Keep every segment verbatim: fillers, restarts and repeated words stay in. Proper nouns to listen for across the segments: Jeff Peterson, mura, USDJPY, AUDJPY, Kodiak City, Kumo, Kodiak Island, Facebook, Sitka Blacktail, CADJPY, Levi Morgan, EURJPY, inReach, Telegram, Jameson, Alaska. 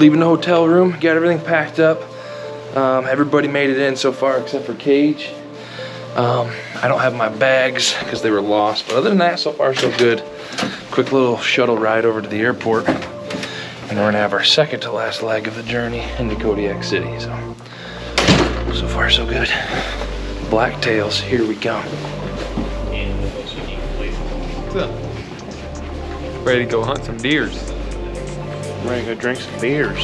leaving the hotel room, got everything packed up. Um, everybody made it in so far except for Cage. Um, I don't have my bags because they were lost, but other than that, so far so good. Quick little shuttle ride over to the airport, and we're gonna have our second to last leg of the journey into Kodiak City. So, so far so good. Blacktails, here we come. What's up? Ready to go hunt some deers. Ready to go drink some beers.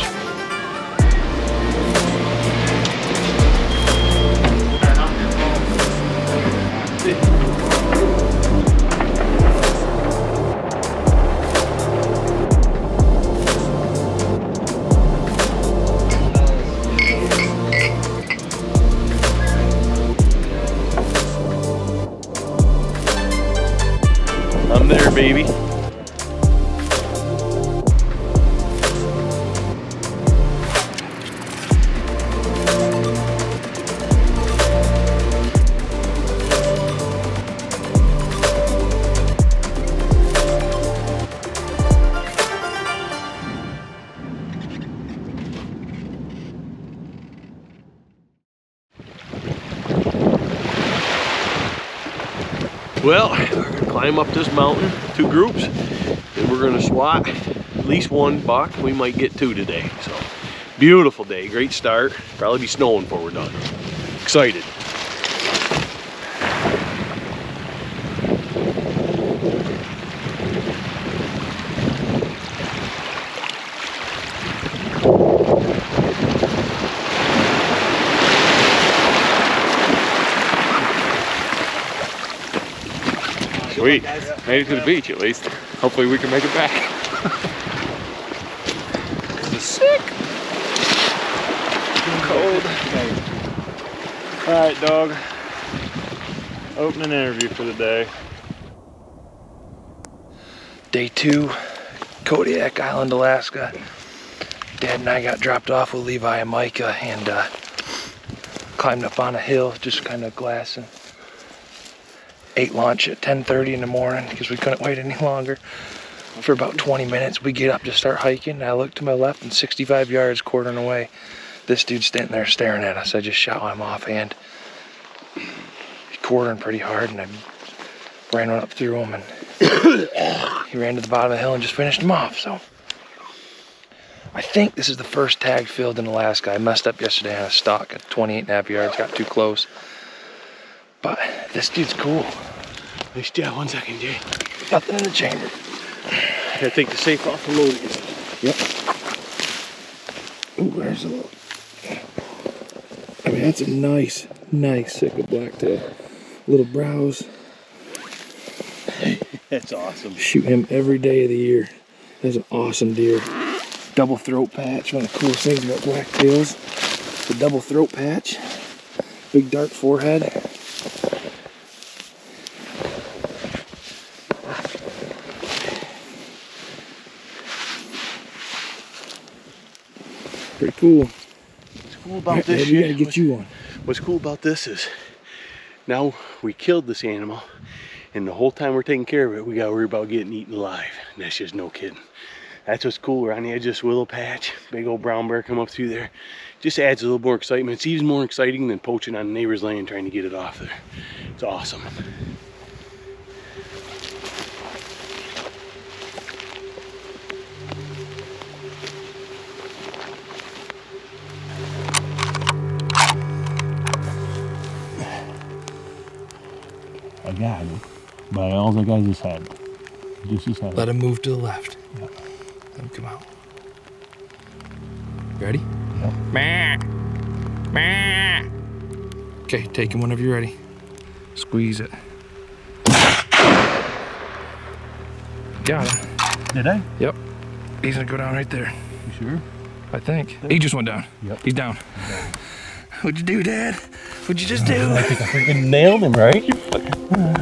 I'm there, baby. Well, climb up this mountain, two groups, and we're gonna swat at least one buck. We might get two today. So, beautiful day, great start. Probably be snowing before we're done. Excited. Sweet. Made it to the beach at least. Hopefully we can make it back. This is sick. Cold. Alright, dog. Opening interview for the day. Day two, Kodiak Island, Alaska. Dad and I got dropped off with Levi and Micah and uh, climbed up on a hill, just kind of glassing. Ate lunch at ten thirty in the morning because we couldn't wait any longer. For about twenty minutes, we get up to start hiking. And I look to my left and sixty-five yards, quartering away, this dude's standing there staring at us. I just shot him offhand. He's quartering pretty hard, and I ran right up through him, and he ran to the bottom of the hill and just finished him off. So I think this is the first tag field in Alaska. I messed up yesterday on a stalk at twenty-eight and a half yards, got too close. But this dude's cool. Nice job. One second, Jay. Nothing in the chamber. Gotta take the safe off and load it. Yep. Ooh, there's a little. I mean, that's a nice, nice sick of blacktail. Little brows. That's awesome. Shoot him every day of the year. That's an awesome deer. Double throat patch. One of the coolest things about blacktails. The double throat patch. Big dark forehead. Pretty cool. What's cool about right, this? You gotta get you one. What's cool about this is now we killed this animal, and the whole time we're taking care of it, we gotta worry about getting eaten alive. And that's just no kidding. That's what's cool. We're on the edge of this willow patch. Big old brown bear come up through there. Just adds a little more excitement. It's even more exciting than poaching on the neighbor's land trying to get it off there. It's awesome. I got him, but all I got is his head. Just his head. Let him move to the left. Yep. Let him come out. Ready? Yep. Meh. Meh. Okay, take him whenever you're ready. Squeeze it. Got him. Did I? Yep. He's gonna go down right there. You sure? I think. He just went down. Yep. He's down. Okay. What'd you do, Dad? What'd you just do? I think I freaking nailed him, right? You fucking... Oh.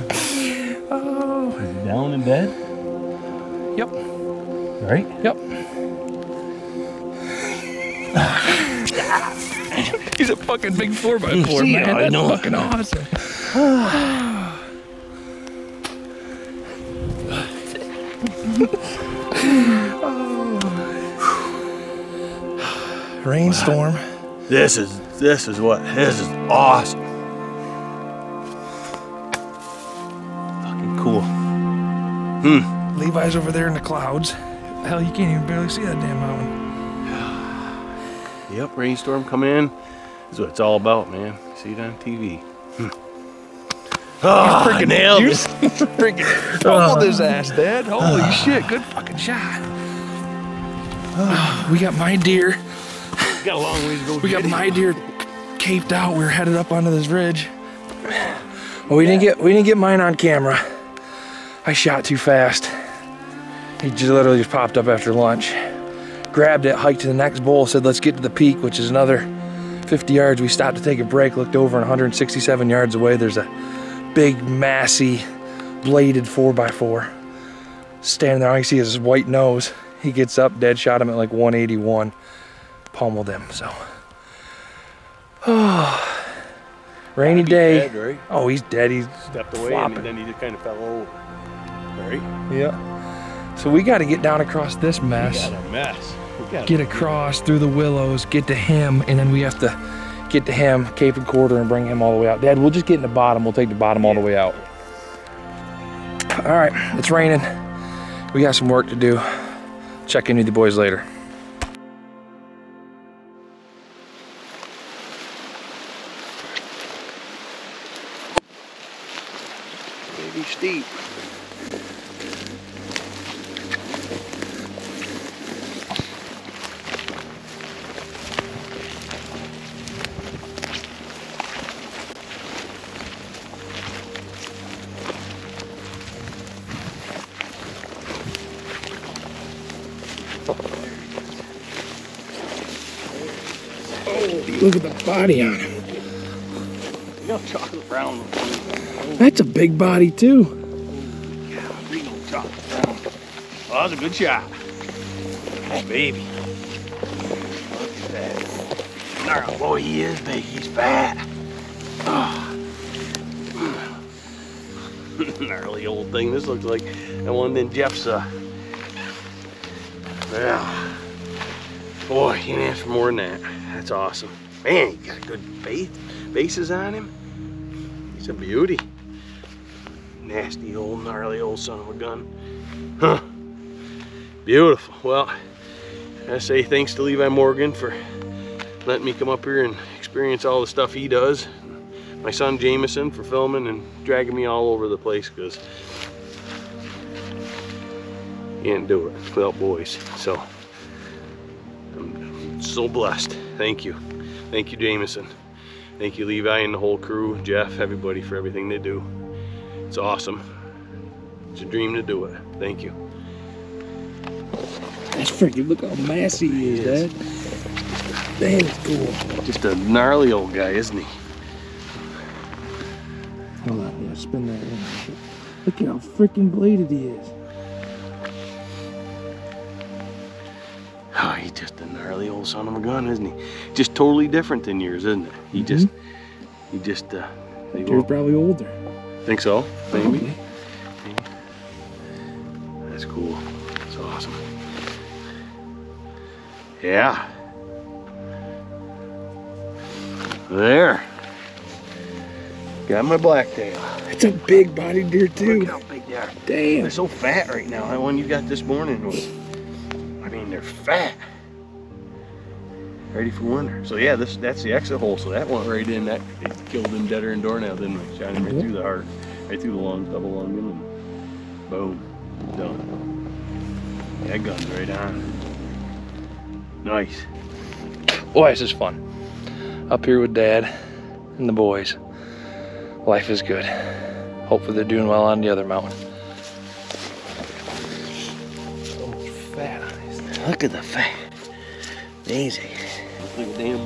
Is he down in bed? Yep. Right? Yep. He's a fucking big four by four, see, man. That's know. fucking awesome. Oh. Rainstorm. Wow. This is this is what this is awesome. Fucking cool. Hmm. Levi's over there in the clouds. Hell, you can't even barely see that damn mountain. Yep, rainstorm come in. That's what it's all about, man. See it on T V. Hmm. Oh, freaking nailed it. Freaking hold this ass, Dad. Holy uh, shit, good fucking shot. Uh, we got my deer. We got a long ways to go. We got my it. deer caped out. We were headed up onto this ridge. Well, we yeah. didn't get we didn't get mine on camera. I shot too fast. He just literally just popped up after lunch. Grabbed it, hiked to the next bowl, said let's get to the peak, which is another fifty yards. We stopped to take a break, looked over, and one hundred sixty-seven yards away there's a big, massy, bladed four by four. Standing there, all you see is his white nose. He gets up, dead shot him at like one eighty-one. Pummeled him, so. Oh, rainy day. Dead, right? Oh, he's dead. He stepped away flopping. And then he just kind of fell over. Right? Yeah. So we got to get down across this mess. We got a mess. We got get across through the willows, get to him, and then we have to get to him, cape and quarter, and bring him all the way out. Dad, we'll just get in the bottom. We'll take the bottom all the way out. All right, it's raining. We got some work to do. Check in with the boys later. Maybe steep. Look at the body on him. No chocolate brown. That's a big body too. Yeah, big old chocolate brown. Well, that was a good shot. Oh, baby. Look at that. Nah, boy, he is big. He's fat. Oh. Gnarly old thing. This looks like that one in Jeff's. Uh... Yeah. Boy, you can ask for more than that. That's awesome. Man, he got good bait, bases on him. He's a beauty. Nasty old, gnarly old son of a gun. Huh. Beautiful. Well, I say thanks to Levi Morgan for letting me come up here and experience all the stuff he does. My son Jameson for filming and dragging me all over the place because he didn't do it without boys. So I'm so blessed. Thank you. Thank you, Jameson. Thank you, Levi and the whole crew, Jeff, everybody for everything they do. It's awesome. It's a dream to do it. Thank you. That's freaking, look how massive he is, Dad. That is cool. Just a gnarly old guy, isn't he? Hold on, yeah, spin that in. Look at how freaking bladed he is. Oh, he's just a gnarly old son of a gun, isn't he? Just totally different than yours, isn't it? He mm-hmm. just, he just, uh. You're probably older. Think so? Maybe. Okay. Maybe. That's cool. That's awesome. Yeah. There. Got my blacktail. That's a big bodied deer, too. Look how big they are. Damn. They're so fat right now. That one you got this morning was. They're fat, ready for winter. So yeah, this that's the exit hole. So that went right in. That it killed him deader and doornail, didn't it? Shot him right through the heart, right through the lungs, double lung, and boom, done. That gun's right on. Nice. Boy, this is fun. Up here with Dad and the boys. Life is good. Hopefully they're doing well on the other mountain. Look at the fat. Amazing. Looks like a damn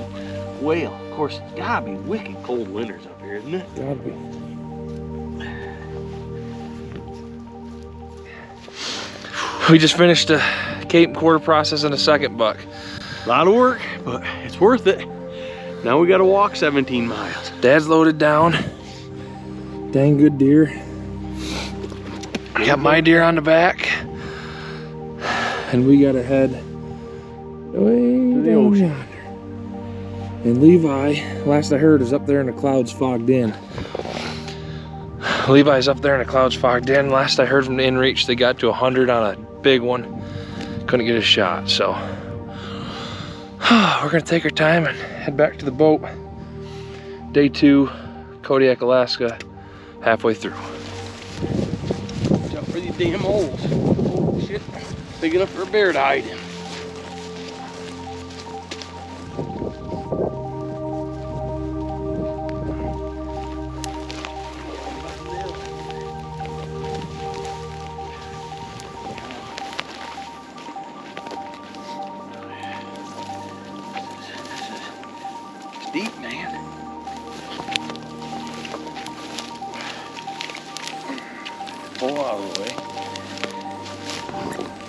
whale. Of course, it's gotta be wicked cold winters up here, isn't it? Gotta be. We just finished the cape and quarter process in a second buck. A lot of work, but it's worth it. Now we gotta walk seventeen miles. Dad's loaded down. Dang good deer. I got my deer on the back. And we gotta head way to the ocean. Yonder. And Levi, last I heard, is up there in the clouds fogged in. Levi's up there in the clouds fogged in. Last I heard from the inReach, they got to one hundred on a big one. Couldn't get a shot, so. We're gonna take our time and head back to the boat. Day two, Kodiak, Alaska, halfway through. Watch out for these damn holes. Oh shit, big enough for a bear to hide in. Deep, man. Pull out of the way.